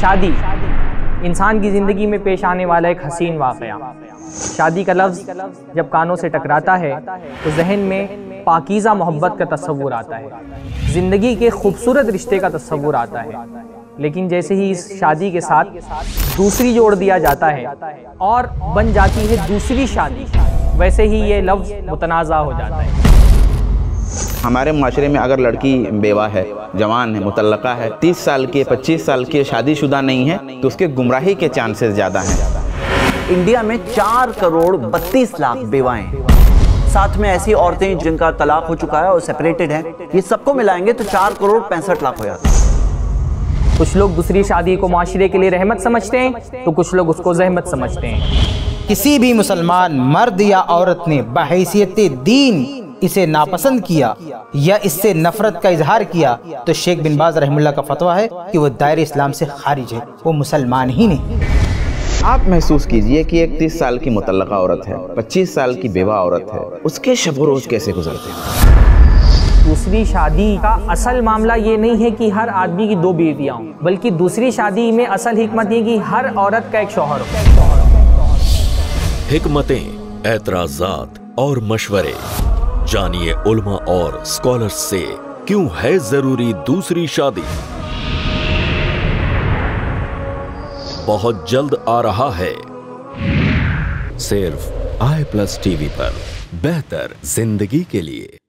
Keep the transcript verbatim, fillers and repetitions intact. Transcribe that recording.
शादी इंसान की ज़िंदगी में पेश आने वाला एक हसीन वाक़या। शादी का लफ्ज़ जब कानों से टकराता है तो जहन में पाकीज़ा मोहब्बत का तस्वुर आता है, ज़िंदगी के खूबसूरत रिश्ते का तस्वुर आता है। लेकिन जैसे ही इस शादी के साथ दूसरी जोड़ दिया जाता है और बन जाती है दूसरी शादी, वैसे ही ये लफ्ज़ मुतनाज़ा हो जाता है। हमारे माशरे में अगर लड़की बेवा है, जवान है, मुतल्लका है, तीस साल की, पच्चीस साल की, शादीशुदा नहीं है तो उसके गुमराही के चांसेस ज़्यादा हैं। इंडिया में चार करोड़ बत्तीस लाख बेवाएं, साथ में ऐसी औरतें जिनका तलाक हो चुका है और सेपरेटेड हैं, ये सबको मिलाएंगे तो चार करोड़ पैंसठ लाख हो जाता है। कुछ लोग दूसरी शादी को माशरे के लिए रहमत समझते हैं तो कुछ लोग उसको जहमत समझते हैं। किसी भी मुसलमान मर्द या औरत ने बहैसियत दीन इसे नापसंद किया या इससे नफरत का इजहार किया तो शेख बिन बाज रहमुल्लाह का फतवा है कि वो दायरे इस्लाम से खारिज है, वो मुसलमान ही नहीं। आप महसूस कीजिए कि एक तीस साल की मुतल्लका औरत है, पच्चीस साल की बेवा औरत है, उसके शब-ओ-रोज कैसे गुजरते हैं। दूसरी शादी का असल मामला ये नहीं है कि हर आदमी की दो बीवियाँ हों, बल्कि दूसरी शादी में असल हिकमत ये कि हर औरत का एक शौहर हो। हिकमतें, एतराजात और मशवरे जानिए उल्मा और स्कॉलर्स से क्यों है जरूरी दूसरी शादी। बहुत जल्द आ रहा है सिर्फ आई प्लस टीवी पर बेहतर जिंदगी के लिए।